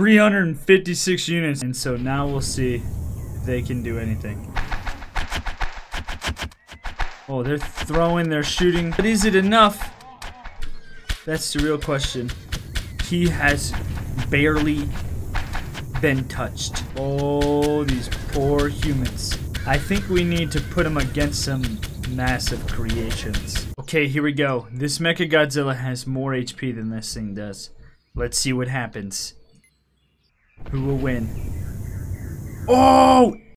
356 units, and so now we'll see if they can do anything. Oh, they're throwing, they're shooting, but is it enough? That's the real question. He has barely been touched. Oh, these poor humans. I think we need to put him against some massive creations. Okay, here we go. This Mechagodzilla has more HP than this thing does. Let's see what happens. Who will win? Oh!